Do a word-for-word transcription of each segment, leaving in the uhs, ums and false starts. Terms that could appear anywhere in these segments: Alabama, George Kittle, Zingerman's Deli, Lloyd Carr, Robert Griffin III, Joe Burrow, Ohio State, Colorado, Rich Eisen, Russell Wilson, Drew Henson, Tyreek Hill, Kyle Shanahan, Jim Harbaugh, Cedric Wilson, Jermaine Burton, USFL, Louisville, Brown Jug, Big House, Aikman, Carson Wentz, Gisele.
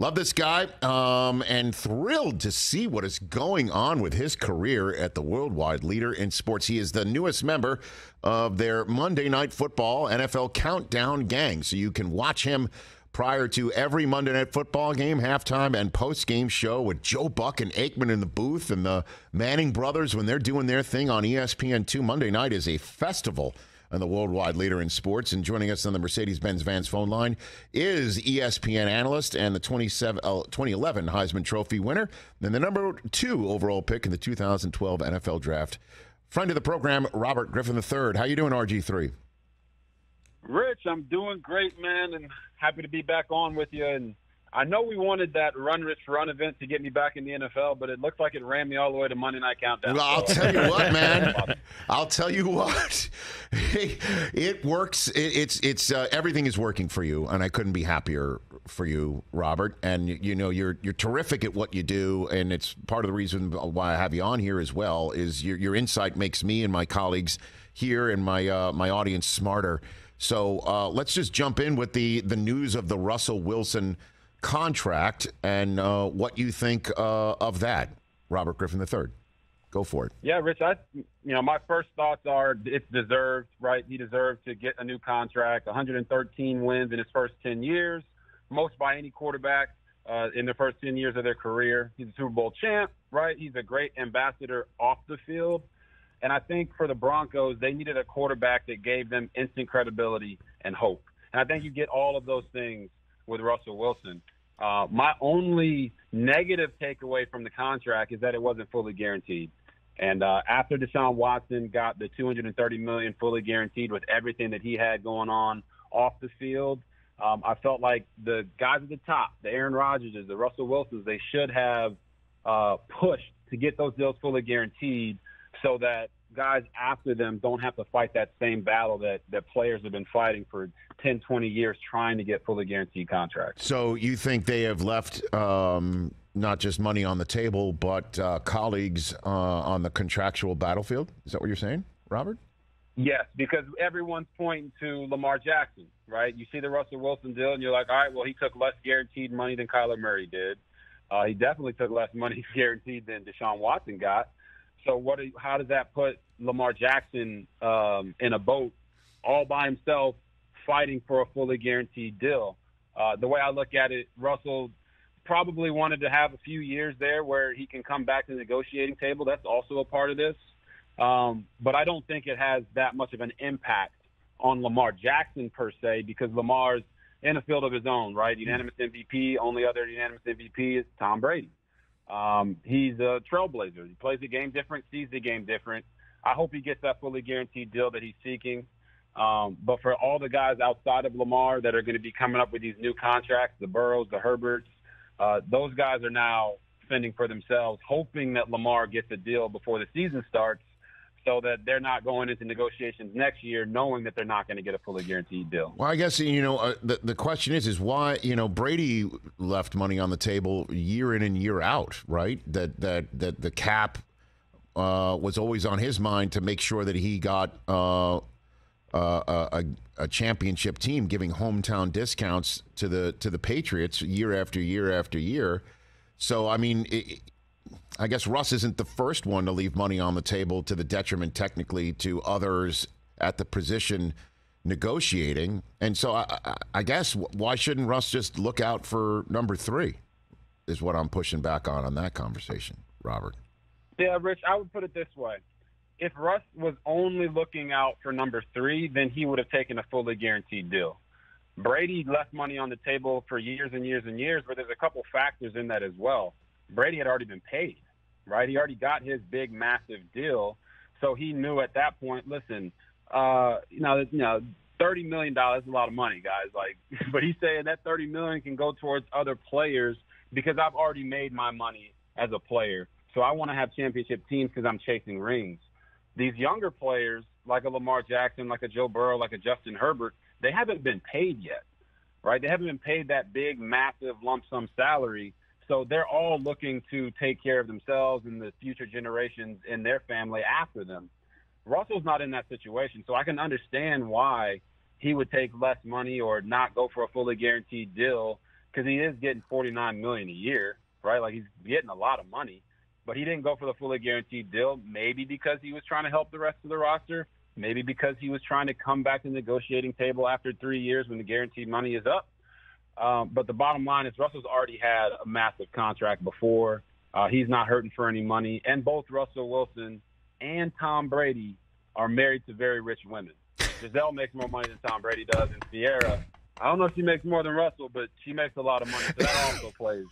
Love this guy, um, and thrilled to see what is going on with his career at the worldwide leader in sports. He is the newest member of their Monday Night Football N F L Countdown gang, so you can watch him prior to every Monday Night Football game, halftime, and post-game show with Joe Buck and Aikman in the booth and the Manning brothers when they're doing their thing on E S P N two. Monday night is a festival and the worldwide leader in sports. And joining us on the Mercedes-Benz Vans phone line is E S P N analyst and the twenty eleven Heisman Trophy winner and the number two overall pick in the two thousand twelve N F L Draft, friend of the program, Robert Griffin the third. How you doing, R G three? Rich, I'm doing great, man, and happy to be back on with you. And I know we wanted that Run Rich Run event to get me back in the N F L, but it looks like it ran me all the way to Monday Night Countdown. Well, I'll tell you what, man. I'll tell you what. It works. It, it's it's uh, everything is working for you, and I couldn't be happier for you, Robert. And you, you know you're you're terrific at what you do, and it's part of the reason why I have you on here as well. Is your your insight makes me and my colleagues here and my uh, my audience smarter. So uh, let's just jump in with the, the news of the Russell Wilson contract and uh, what you think uh, of that, Robert Griffin the third. Go for it. Yeah, Rich, I, you know, my first thoughts are it's deserved, right? He deserved to get a new contract, one hundred thirteen wins in his first ten years, most by any quarterback uh, in the first ten years of their career. He's a Super Bowl champ, right? He's a great ambassador off the field. And I think for the Broncos, they needed a quarterback that gave them instant credibility and hope. And I think you get all of those things with Russell Wilson. Uh, my only negative takeaway from the contract is that it wasn't fully guaranteed. And uh, after Deshaun Watson got the two hundred thirty million dollars fully guaranteed with everything that he had going on off the field, um, I felt like the guys at the top, the Aaron Rodgers, the Russell Wilsons, they should have uh, pushed to get those deals fully guaranteed, so that guys after them don't have to fight that same battle that, that players have been fighting for ten, twenty years trying to get fully guaranteed contracts. So you think they have left um, not just money on the table, but uh, colleagues uh, on the contractual battlefield? Is that what you're saying, Robert? Yes, because everyone's pointing to Lamar Jackson, right? You see the Russell Wilson deal, and you're like, all right, well, he took less guaranteed money than Kyler Murray did. Uh, he definitely took less money guaranteed than Deshaun Watson got. So what? Are, how does that put Lamar Jackson um, in a boat all by himself fighting for a fully guaranteed deal? Uh, the way I look at it, Russell probably wanted to have a few years there where he can come back to the negotiating table. That's also a part of this. Um, but I don't think it has that much of an impact on Lamar Jackson per se, because Lamar's in a field of his own, right? Unanimous M V P, only other unanimous M V P is Tom Brady. Um, he's a trailblazer. He plays the game different, sees the game different. I hope he gets that fully guaranteed deal that he's seeking. Um, but for all the guys outside of Lamar that are going to be coming up with these new contracts, the Burrows, the Herberts, uh, those guys are now fending for themselves, hoping that Lamar gets a deal before the season starts, so that they're not going into negotiations next year knowing that they're not going to get a fully guaranteed deal. Well, I guess, you know, uh, the, the question is, is why, you know, Brady left money on the table year in and year out, right? That that, that the cap uh, was always on his mind to make sure that he got uh, uh, a, a championship team, giving hometown discounts to the, to the Patriots year after year after year. So, I mean, it, I guess Russ isn't the first one to leave money on the table to the detriment, technically, to others at the position negotiating. And so I, I, I guess why shouldn't Russ just look out for number three is what I'm pushing back on on that conversation, Robert. Yeah, Rich, I would put it this way. If Russ was only looking out for number three, then he would have taken a fully guaranteed deal. Brady left money on the table for years and years and years, but there's a couple factors in that as well. Brady had already been paid, right? He already got his big, massive deal. So he knew at that point, listen, uh, you know, you know, thirty million dollars is a lot of money, guys. Like, but he's saying that thirty million dollars can go towards other players because I've already made my money as a player. So I want to have championship teams because I'm chasing rings. These younger players, like a Lamar Jackson, like a Joe Burrow, like a Justin Herbert, they haven't been paid yet, right? They haven't been paid that big, massive lump sum salary. So they're all looking to take care of themselves and the future generations in their family after them. Russell's not in that situation, so I can understand why he would take less money or not go for a fully guaranteed deal because he is getting forty-nine million dollars a year, right? Like, he's getting a lot of money. But he didn't go for the fully guaranteed deal, maybe because he was trying to help the rest of the roster, maybe because he was trying to come back to the negotiating table after three years when the guaranteed money is up. Um, but the bottom line is Russell's already had a massive contract before. Uh, he's not hurting for any money. And both Russell Wilson and Tom Brady are married to very rich women. Gisele makes more money than Tom Brady does, and Sierra, I don't know if she makes more than Russell, but she makes a lot of money, so that also plays.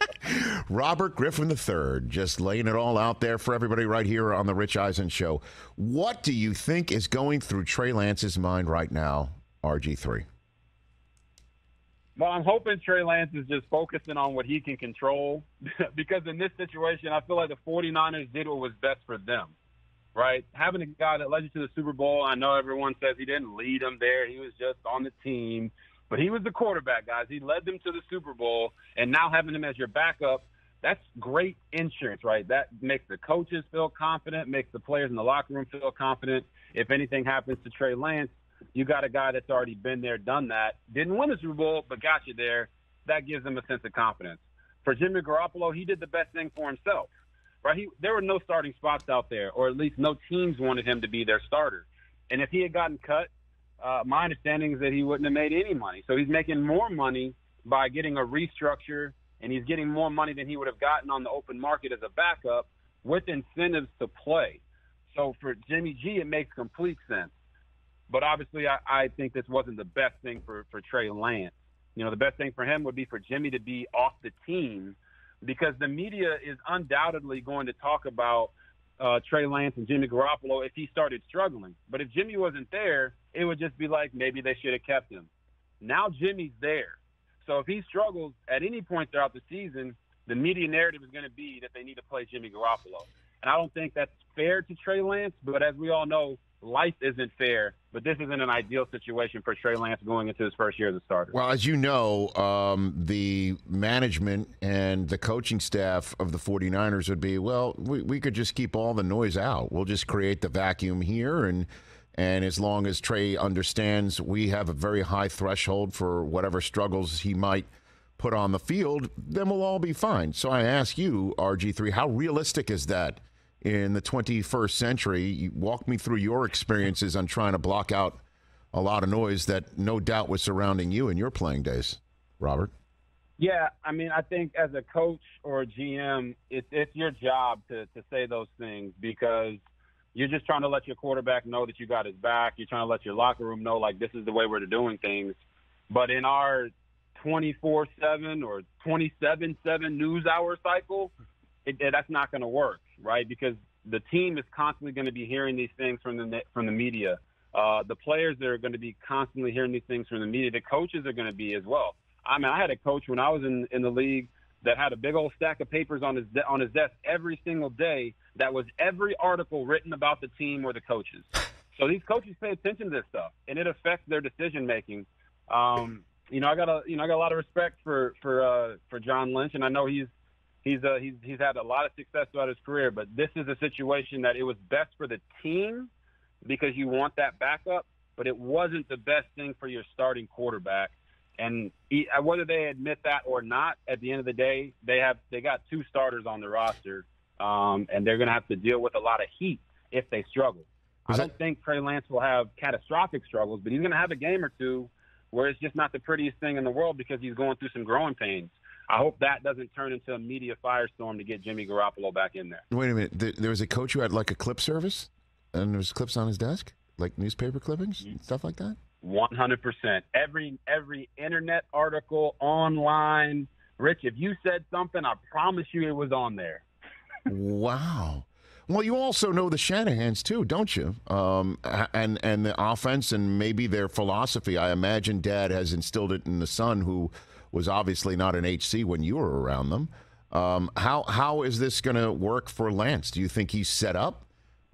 Robert Griffin the third, just laying it all out there for everybody right here on the Rich Eisen Show. What do you think is going through Trey Lance's mind right now, R G three? Well, I'm hoping Trey Lance is just focusing on what he can control because in this situation, I feel like the forty-niners did what was best for them, right? Having a guy that led you to the Super Bowl, I know everyone says he didn't lead them there. He was just on the team. But he was the quarterback, guys. He led them to the Super Bowl, and now having him as your backup, that's great insurance, right? That makes the coaches feel confident, makes the players in the locker room feel confident. If anything happens to Trey Lance, you got a guy that's already been there, done that, didn't win the Super Bowl, but got you there. That gives him a sense of confidence. For Jimmy Garoppolo, he did the best thing for himself, right? He, there were no starting spots out there, or at least no teams wanted him to be their starter. And if he had gotten cut, Uh, my understanding is that he wouldn't have made any money. So he's making more money by getting a restructure, and he's getting more money than he would have gotten on the open market as a backup with incentives to play. So for Jimmy G, it makes complete sense. But obviously, I, I think this wasn't the best thing for, for Trey Lance. You know, the best thing for him would be for Jimmy to be off the team because the media is undoubtedly going to talk about Uh, Trey Lance and Jimmy Garoppolo if he started struggling. But if Jimmy wasn't there, it would just be like maybe they should have kept him. Now Jimmy's there. So if he struggles at any point throughout the season, the media narrative is going to be that they need to play Jimmy Garoppolo. And I don't think that's fair to Trey Lance, but as we all know, life isn't fair, but this isn't an ideal situation for Trey Lance going into his first year as a starter. Well, as you know, um, the management and the coaching staff of the forty-niners would be, well, we, we could just keep all the noise out. We'll just create the vacuum here, and and as long as Trey understands we have a very high threshold for whatever struggles he might put on the field, then we'll all be fine. So I ask you, R G three, how realistic is that? In the twenty-first century, you walk me through your experiences on trying to block out a lot of noise that no doubt was surrounding you in your playing days, Robert. Yeah, I mean, I think as a coach or a G M, it's, it's your job to, to say those things because you're just trying to let your quarterback know that you got his back. You're trying to let your locker room know, like, this is the way we're doing things. But in our twenty-four seven or twenty-seven seven news hour cycle, It, it, that's not going to work, right? Because the team is constantly going to be hearing these things from the from the media. Uh, the players are going to be constantly hearing these things from the media. The coaches are going to be as well. I mean, I had a coach when I was in, in the league that had a big old stack of papers on his de- on his desk every single day. That was every article written about the team or the coaches. So these coaches pay attention to this stuff, and it affects their decision making. Um, you know, I got a you know I got a lot of respect for for uh, for John Lynch, and I know he's. He's, uh, he's he's had a lot of success throughout his career, but this is a situation that it was best for the team because you want that backup, but it wasn't the best thing for your starting quarterback. And he, whether they admit that or not, at the end of the day, they have they got two starters on the roster, um, and they're going to have to deal with a lot of heat if they struggle. That- I don't think Trey Lance will have catastrophic struggles, but he's going to have a game or two where it's just not the prettiest thing in the world because he's going through some growing pains. I hope that doesn't turn into a media firestorm to get Jimmy Garoppolo back in there. Wait a minute. There was a coach who had like a clip service, and there was clips on his desk, like newspaper clippings and stuff like that? one hundred percent. Every, every internet article, online. Rich, if you said something, I promise you it was on there. Wow. Well, you also know the Shanahans too, don't you? Um, and, and the offense and maybe their philosophy. I imagine Dad has instilled it in the son who – was obviously not an H C when you were around them. Um, how how is this going to work for Lance? Do you think he's set up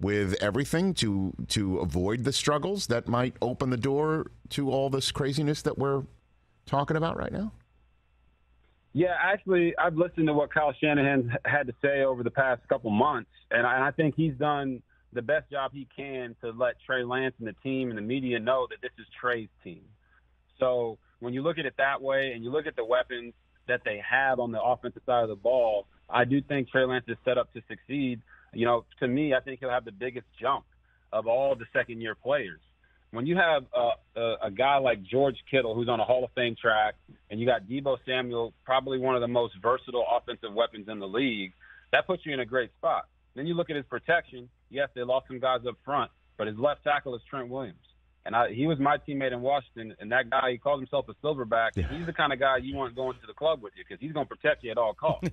with everything to to avoid the struggles that might open the door to all this craziness that we're talking about right now? Yeah, actually, I've listened to what Kyle Shanahan had to say over the past couple months, and I, I think he's done the best job he can to let Trey Lance and the team and the media know that this is Trey's team. So when you look at it that way and you look at the weapons, that they have on the offensive side of the ball, I do think Trey Lance is set up to succeed. You know, to me, I think he'll have the biggest jump of all the second-year players. When you have a, a, a guy like George Kittle, who's on a Hall of Fame track, and you got Deebo Samuel, probably one of the most versatile offensive weapons in the league, that puts you in a great spot. Then you look at his protection. Yes, they lost some guys up front, but his left tackle is Trent Williams. And I, he was my teammate in Washington, and that guy, he calls himself a silverback. Yeah. He's the kind of guy you want going to the club with you because he's going to protect you at all costs.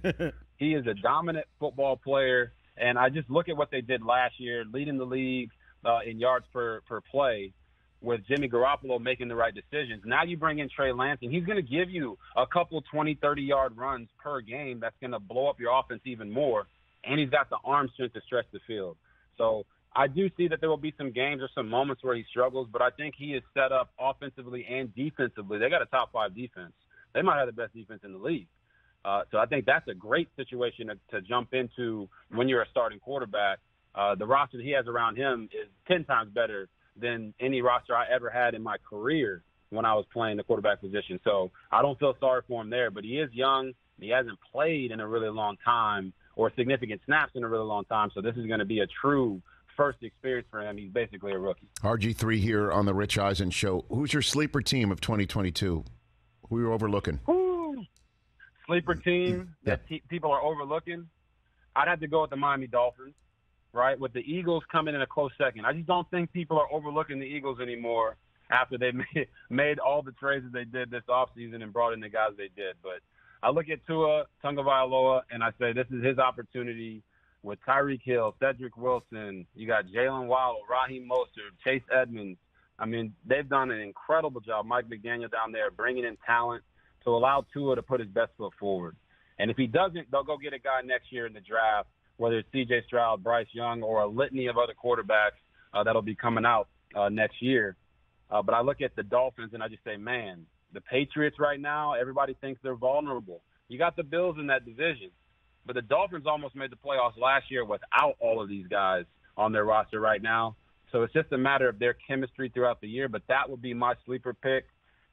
He is a dominant football player, and I just look at what they did last year, leading the league uh, in yards per, per play with Jimmy Garoppolo making the right decisions. Now you bring in Trey Lance, and he's going to give you a couple twenty, thirty-yard runs per game that's going to blow up your offense even more, and he's got the arm strength to stretch the field. So I do see that there will be some games or some moments where he struggles, but I think he is set up offensively and defensively. They got a top-five defense. They might have the best defense in the league. Uh, so I think that's a great situation to, to jump into when you're a starting quarterback. Uh, the roster that he has around him is ten times better than any roster I ever had in my career when I was playing the quarterback position. So I don't feel sorry for him there, but he is young, and he hasn't played in a really long time or significant snaps in a really long time, so this is going to be a true – first experience for him. He's basically a rookie. R G three here on the Rich Eisen Show. Who's your sleeper team of twenty twenty-two? Who are you overlooking? Ooh. Sleeper team that yeah. te people are overlooking? I'd have to go with the Miami Dolphins, right? With the Eagles coming in a close second. I just don't think people are overlooking the Eagles anymore after they made, made all the trades that they did this offseason and brought in the guys they did. But I look at Tua Tagovailoa and I say this is his opportunity. With Tyreek Hill, Cedric Wilson, you got Jalen Waddle, Raheem Mostert, Chase Edmonds. I mean, they've done an incredible job, Mike McDaniel down there, bringing in talent to allow Tua to put his best foot forward. And if he doesn't, they'll go get a guy next year in the draft, whether it's C J Stroud, Bryce Young, or a litany of other quarterbacks uh, that'll be coming out uh, next year. Uh, but I look at the Dolphins and I just say, man, the Patriots right now, everybody thinks they're vulnerable. You got the Bills in that division. But the Dolphins almost made the playoffs last year without all of these guys on their roster right now. So it's just a matter of their chemistry throughout the year. But that would be my sleeper pick.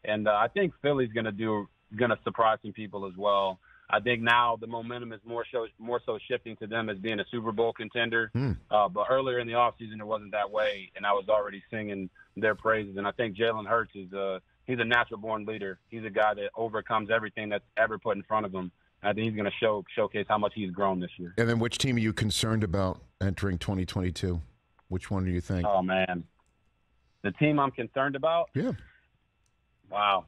And uh, I think Philly's going to do going to surprise some people as well. I think now the momentum is more, show, more so shifting to them as being a Super Bowl contender. Mm. Uh, but earlier in the offseason, it wasn't that way, and I was already singing their praises. And I think Jalen Hurts, is a, he's a natural-born leader. He's a guy that overcomes everything that's ever put in front of him. I think he's going to show showcase how much he's grown this year. And then which team are you concerned about entering twenty twenty-two? Which one do you think? Oh, man. The team I'm concerned about? Yeah. Wow.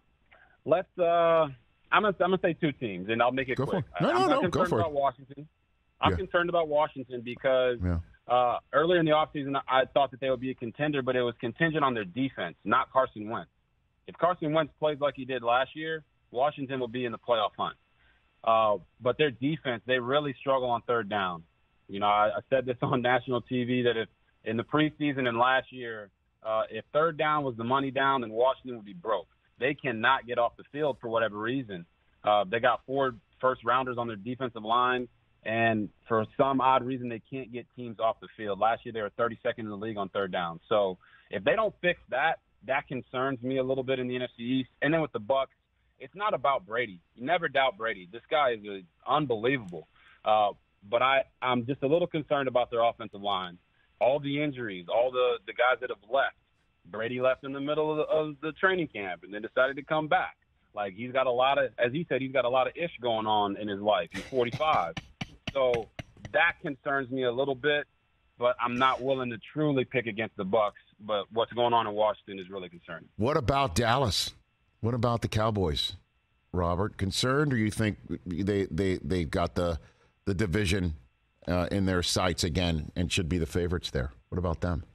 Let's uh, – I'm going to say two teams, and I'll make it go quick. For it. No, I'm, no, I'm no. Go for it. I'm concerned about Washington. I'm yeah. concerned about Washington because yeah. uh, earlier in the offseason, I thought that they would be a contender, but it was contingent on their defense, not Carson Wentz. If Carson Wentz plays like he did last year, Washington will be in the playoff hunt. Uh, but their defense, they really struggle on third down. You know, I, I said this on national T V that if in the preseason and last year, uh, if third down was the money down, then Washington would be broke. They cannot get off the field for whatever reason. Uh, they got four first-rounders on their defensive line, and for some odd reason, they can't get teams off the field. Last year, they were thirty-second in the league on third down. So if they don't fix that, that concerns me a little bit in the N F C East. And then with the Bucs, it's not about Brady. You never doubt Brady. This guy is uh, unbelievable. Uh, but I, I'm just a little concerned about their offensive line. All the injuries, all the, the guys that have left. Brady left in the middle of the, of the training camp and then decided to come back. Like, he's got a lot of, as he said, he's got a lot of ish going on in his life. He's forty-five. So that concerns me a little bit, but I'm not willing to truly pick against the Bucs. But what's going on in Washington is really concerning. What about Dallas? What about the Cowboys, Robert? Concerned, or you think they they they've got the the division uh, in their sights again and should be the favorites there? What about them?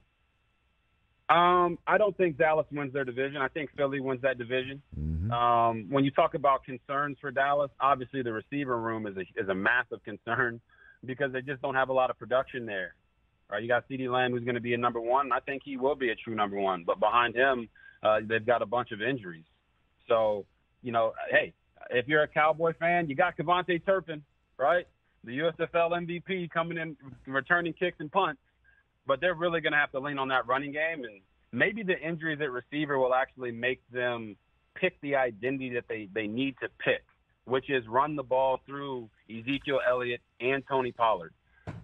Um, I don't think Dallas wins their division. I think Philly wins that division. Mm-hmm. Um, when you talk about concerns for Dallas, obviously the receiver room is a is a massive concern because they just don't have a lot of production there. Right? You got CeeDee Lamb, who's going to be a number one. And I think he will be a true number one, but behind him, uh, they've got a bunch of injuries. So, you know, hey, if you're a Cowboy fan, you got Kevontae Turpin, right? The U S F L M V P coming in, returning kicks and punts. But they're really going to have to lean on that running game. And maybe the injuries at receiver will actually make them pick the identity that they, they need to pick. which is run the ball through Ezekiel Elliott and Tony Pollard.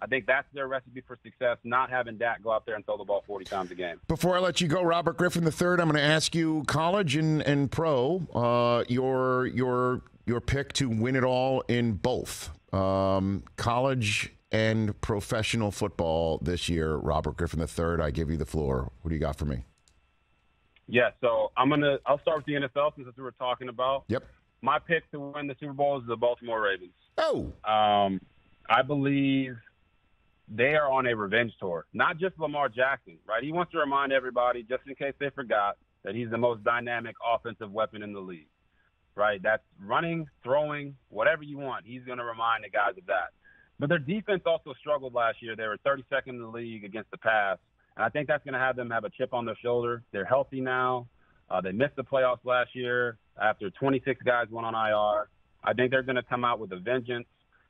I think that's their recipe for success, not having Dak go out there and throw the ball forty times a game. Before I let you go, Robert Griffin the third, I'm going to ask you college and, and pro, uh, your your your pick to win it all in both um, college and professional football this year. Robert Griffin the third, I give you the floor. What do you got for me? Yeah, so I'm gonna I'll start with the N F L since that's what we're talking about. Yep. My pick to win the Super Bowl is the Baltimore Ravens. Oh. Um, I believe they are on a revenge tour. Not just Lamar Jackson, right? He wants to remind everybody, just in case they forgot, that he's the most dynamic offensive weapon in the league, right? That's running, throwing, whatever you want. He's going to remind the guys of that. But their defense also struggled last year. They were thirty-second in the league against the pass, and I think that's going to have them have a chip on their shoulder. They're healthy now. Uh, they missed the playoffs last year after twenty-six guys went on I R. I think they're going to come out with a vengeance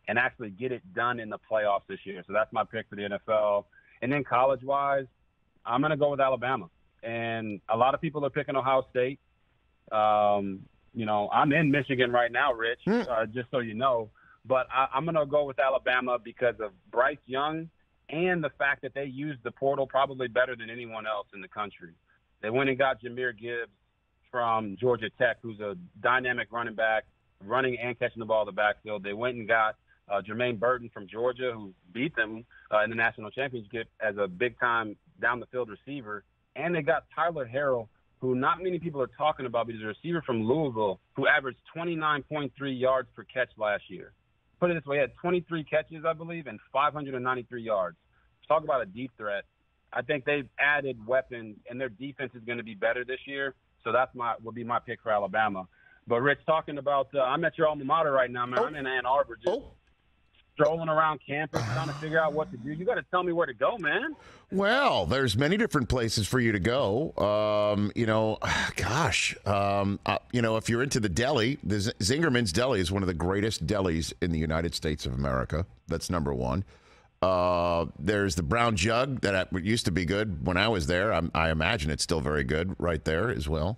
and actually get it done in the playoffs this year. So that's my pick for the N F L. And then college-wise, I'm going to go with Alabama. And a lot of people are picking Ohio State. Um, you know, I'm in Michigan right now, Rich, uh, just so you know. But I, I'm going to go with Alabama because of Bryce Young and the fact that they used the portal probably better than anyone else in the country. They went and got Jahmyr Gibbs from Georgia Tech, who's a dynamic running back, running and catching the ball in the backfield. They went and got Uh, Jermaine Burton from Georgia, who beat them uh, in the national championship as a big-time down-the-field receiver. And they got Tyler Harrell, who not many people are talking about, but he's a receiver from Louisville who averaged twenty-nine point three yards per catch last year. Put it this way, he had twenty-three catches, I believe, and five hundred ninety-three yards. Talk about a deep threat. I think they've added weapons, and their defense is going to be better this year. So that's my would be my pick for Alabama. But, Rich, talking about uh, – I'm at your alma mater right now, man. Oh. I'm in Ann Arbor just oh. – strolling around campus trying to figure out what to do. You got to tell me where to go, man. Well, there's many different places for you to go. Um, you know, gosh, um, uh, you know, if you're into the deli, the Z Zingerman's Deli is one of the greatest delis in the United States of America. That's number one. Uh, there's the Brown Jug that I, used to be good when I was there. I, I imagine it's still very good right there as well.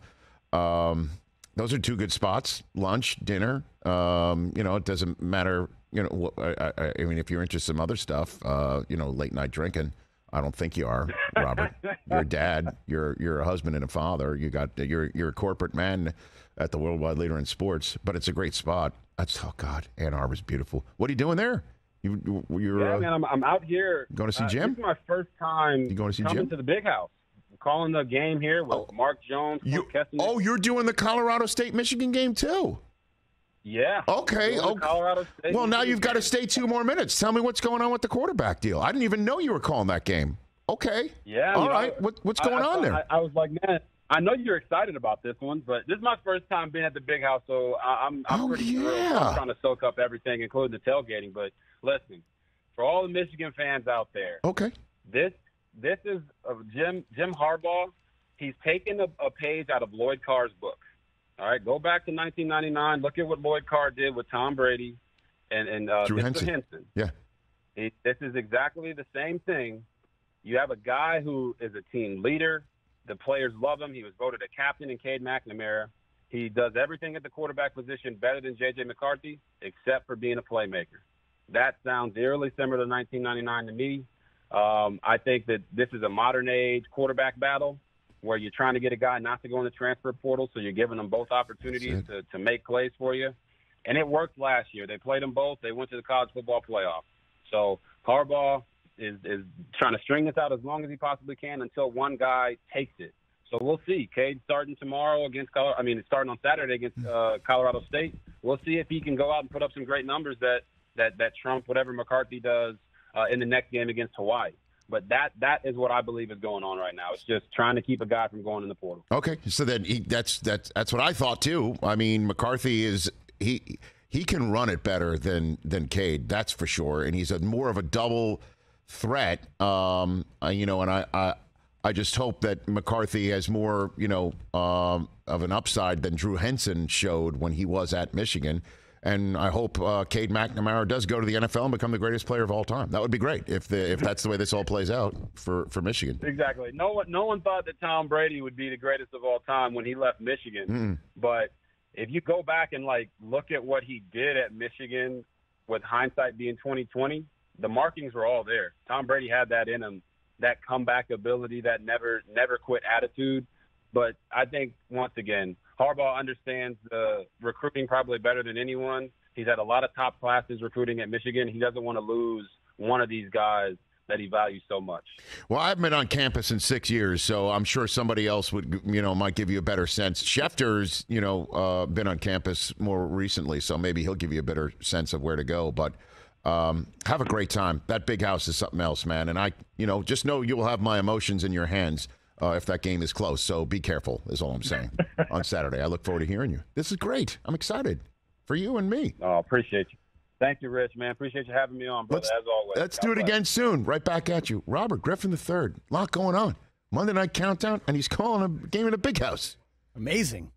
Um, those are two good spots, lunch, dinner. Um, you know, it doesn't matter. You know, I, I mean, if you're into some other stuff, uh, you know, late night drinking, I don't think you are, Robert. You're a dad. You're you're a husband and a father. You got you're you're a corporate man at the worldwide leader in sports. But it's a great spot. That's oh God, Ann Arbor's beautiful. What are you doing there? You you're yeah, uh, man. I'm I'm out here going to see uh, Jim. This is my first time you going to see coming Jim? to the Big House. I'm calling the game here with oh, Mark Jones. You, oh, you're doing the Colorado State Michigan game too. Yeah. Okay. okay. Colorado State. Well, now you've got to stay two more minutes. Tell me what's going on with the quarterback deal. I didn't even know you were calling that game. Okay. Yeah. All right. What, what's going on there? I was like, man, I know you're excited about this one, but this is my first time being at the Big House, so I'm, I'm pretty thrilled. I'm trying to soak up everything, including the tailgating. But listen, for all the Michigan fans out there, okay, this this is uh, Jim Jim Harbaugh. He's taken a, a page out of Lloyd Carr's book. All right, go back to nineteen ninety-nine. Look at what Lloyd Carr did with Tom Brady and, and uh, Drew Henson. Henson. Yeah. It, this is exactly the same thing. You have a guy who is a team leader. The players love him. He was voted a captain in Cade McNamara. He does everything at the quarterback position better than J J McCarthy, except for being a playmaker. That sounds eerily similar to nineteen ninety-nine to me. Um, I think that this is a modern-age quarterback battle, where you're trying to get a guy not to go in the transfer portal, so you're giving them both opportunities to, to make plays for you. And it worked last year. They played them both. They went to the college football playoff. So Harbaugh is, is trying to string this out as long as he possibly can until one guy takes it. So we'll see. Cade starting tomorrow against Colorado. I mean, starting on Saturday against uh, Colorado State. We'll see if he can go out and put up some great numbers that, that, that trump whatever McCarthy does uh, in the next game against Hawaii. But that that is what I believe is going on right now. It's just trying to keep a guy from going in the portal. Okay, so then he, that's that's that's what I thought too. I mean, McCarthy is he he can run it better than than Cade, that's for sure, and he's a more of a double threat. Um, you know, and I, I I just hope that McCarthy has more you know um, of an upside than Drew Henson showed when he was at Michigan. And I hope uh, Cade McNamara does go to the N F L and become the greatest player of all time. That would be great if the if that's the way this all plays out for, for Michigan. Exactly. No one no one thought that Tom Brady would be the greatest of all time when he left Michigan. Mm. But if you go back and, like, look at what he did at Michigan with hindsight being twenty twenty, the markings were all there. Tom Brady had that in him, that comeback ability, that never never quit attitude. But I think, once again, Harbaugh understands the recruiting probably better than anyone. He's had a lot of top classes recruiting at Michigan. He doesn't want to lose one of these guys that he values so much. Well, I haven't been on campus in six years, so I'm sure somebody else would, you know, might give you a better sense. Schefter's, you know, uh, been on campus more recently, so maybe he'll give you a better sense of where to go. But um, have a great time. That Big House is something else, man. And I, you know, just know you will have my emotions in your hands uh, if that game is close. So be careful is all I'm saying on Saturday. I look forward to hearing you. This is great. I'm excited for you and me. Oh, appreciate you. Thank you, Rich, man. Appreciate you having me on, brother, let's, as always. Let's God do it bless. Again soon. Right back at you. Robert Griffin the third. A lot going on. Monday Night Countdown, and he's calling a game in the Big House. Amazing.